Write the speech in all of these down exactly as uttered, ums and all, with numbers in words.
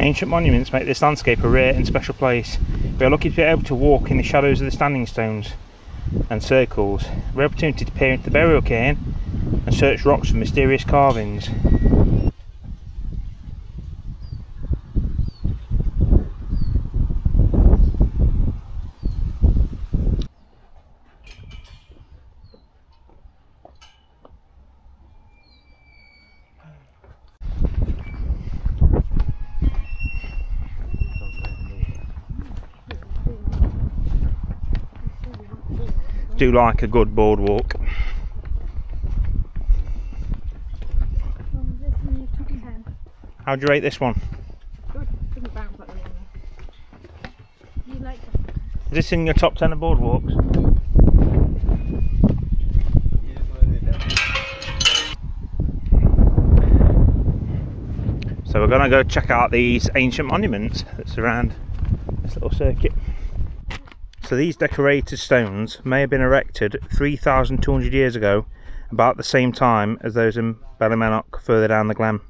Ancient monuments make this landscape a rare and special place. We are lucky to be able to walk in the shadows of the standing stones and circles. Rare opportunity to peer into the burial cairn and search rocks for mysterious carvings. Do like a good boardwalk. How do you rate this one? Good. You like it? Is this in your top ten of boardwalks? So we're going to go check out these ancient monuments that surround this little circuit. So these decorated stones may have been erected three thousand two hundred years ago, about the same time as those in Ballymeanoch further down the glen.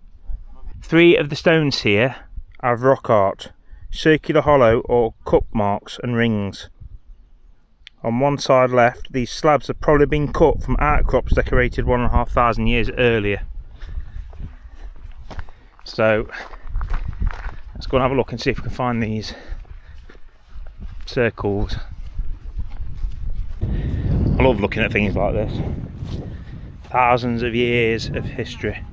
Three of the stones here are of rock art, circular hollow or cup marks and rings. On one side left, these slabs have probably been cut from outcrops decorated one and a half thousand years earlier. So let's go and have a look and see if we can find these circles. I love looking at things like this. Thousands of years of history.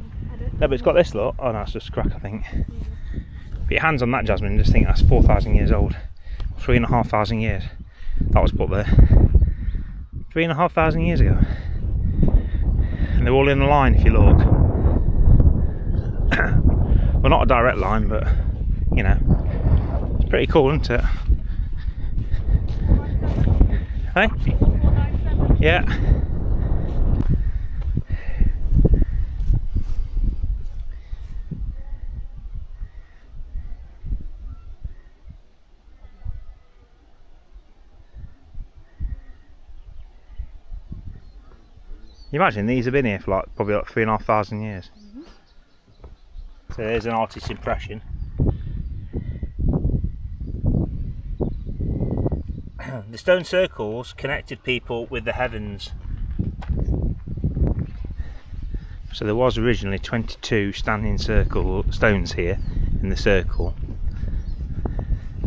No, but it's got this look. Oh no, it's just crack, I think. Put your hands on that, Jasmine, and just think that's four thousand years old. Three and a half thousand years. That was put there Three and a half thousand years ago. And they're all in a line if you look. Well, not a direct line, but you know. It's pretty cool, isn't it? Hey? Yeah. You imagine these have been here for like probably like three and a half thousand years. Mm-hmm. So there's an artist's impression. The stone circles connected people with the heavens. So there was originally twenty-two standing circle stones here in the circle.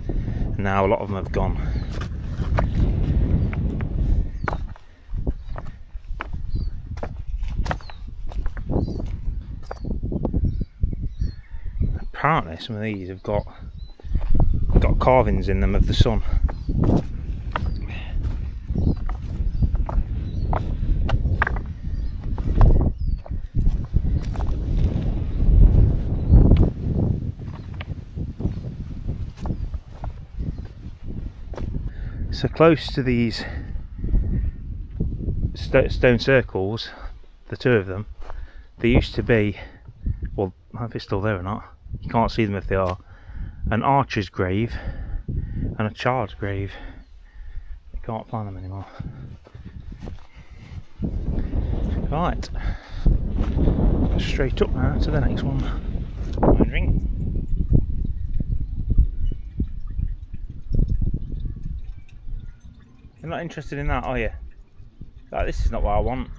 And now a lot of them have gone. Apparently some of these have got got carvings in them of the sun. So close to these st stone circles, the two of them, there used to be, well, I don't know if it's still there or not, you can't see them if they are, an archer's grave and a child's grave. You can't find them anymore. Right, straight up now to the next one. Ring. You're not interested in that, are you? Like, this is not what I want.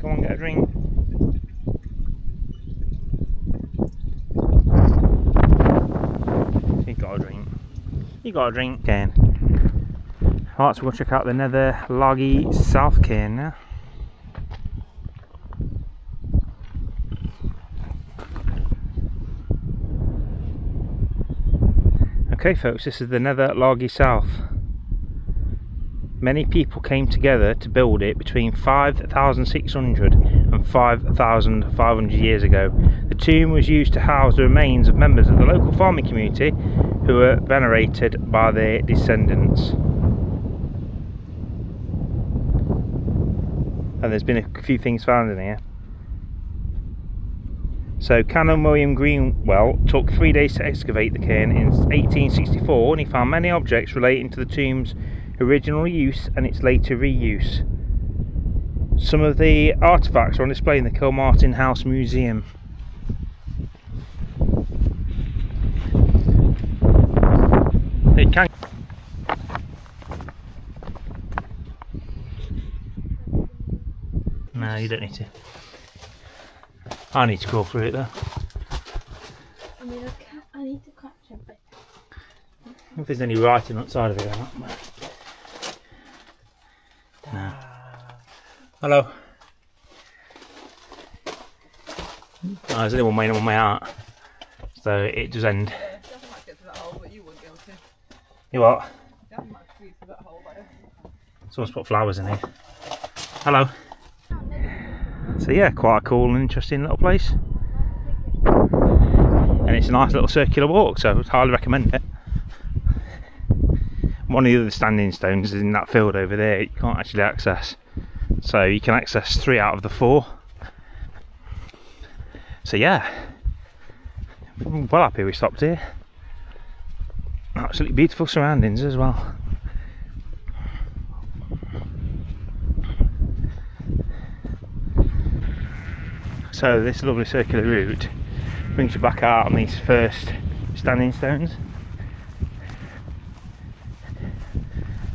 Come on, get a drink. You got a drink. You got a drink, Cairn. Alright, so we'll check out the Nether Largie South Cairn now. Okay folks, this is the Nether Largie South. Many people came together to build it between five thousand six hundred and five thousand five hundred years ago. The tomb was used to house the remains of members of the local farming community who were venerated by their descendants. And there's been a few things found in here. So Canon William Greenwell took three days to excavate the cairn in eighteen sixty-four, and he found many objects relating to the tomb's original use and its later reuse. Some of the artefacts are on display in the Kilmartin House Museum. it can. No, you don't need to. I need to crawl through it though. I need, a cat. I need to catch a bit. I don't know if there's any writing outside of it or not. But... No. Hello. Oh, there's only one way in on my heart. So it does end. Yeah, you haven't much to get to that hole, but you wouldn't be able to. You what? You haven't much to get to that hole, though. Someone's put flowers in here. Hello. So yeah, quite a cool and interesting little place. And it's a nice little circular walk, so I would highly recommend it. One of the other standing stones is in that field over there, you can't actually access. So you can access three out of the four. So yeah, I'm well happy we stopped here. Absolutely beautiful surroundings as well. So this lovely circular route brings you back out on these first standing stones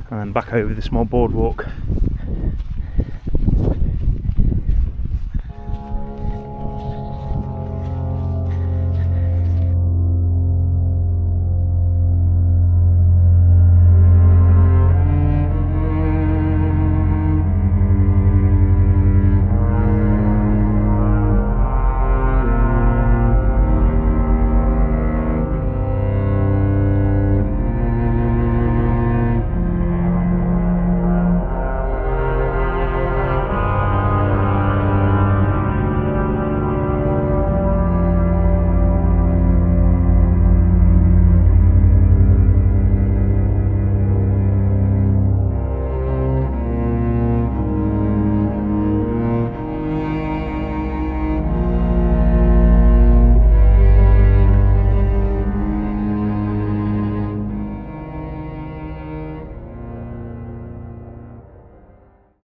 and then back over the small boardwalk.